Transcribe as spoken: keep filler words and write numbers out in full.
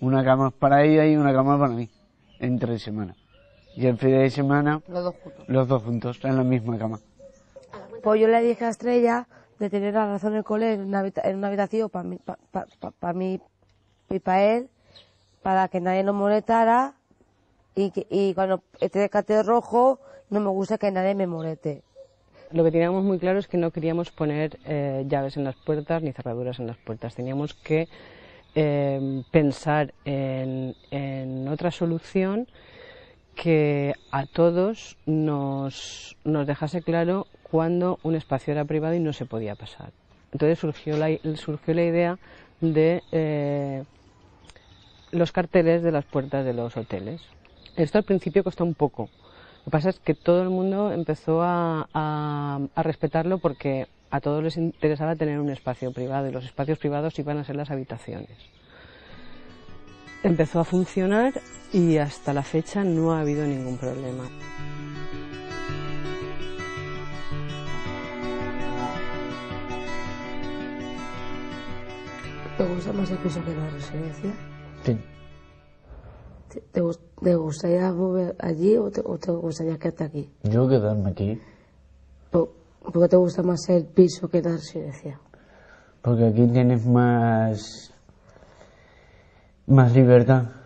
Una cama para ella y una cama para mí, entre semana. Y el fin de semana, los dos juntos, los dos juntos en la misma cama. Pues yo le dije a Estrella de tener la razón el cole en una, habita en una habitación para mí, pa pa pa pa mí y para él, para que nadie nos molestara, y, que, y cuando esté de cateo rojo no me gusta que nadie me moleste. Lo que teníamos muy claro es que no queríamos poner eh, llaves en las puertas ni cerraduras en las puertas. Teníamos que eh, pensar en, en otra solución que a todos nos, nos dejase claro cuando un espacio era privado y no se podía pasar. Entonces surgió la, surgió la idea de eh, los carteles de las puertas de los hoteles. Esto al principio costó un poco. Lo que pasa es que todo el mundo empezó a, a, a respetarlo porque a todos les interesaba tener un espacio privado y los espacios privados iban a ser las habitaciones. Empezó a funcionar y hasta la fecha no ha habido ningún problema. ¿Te gusta más el piso que la residencia? Sí. ¿Te, te, te gustaría volver allí o te, o te gustaría quedarte aquí? Yo quedarme aquí. ¿Por, ¿Por qué te gusta más el piso que la residencia? Porque aquí tienes más, más libertad.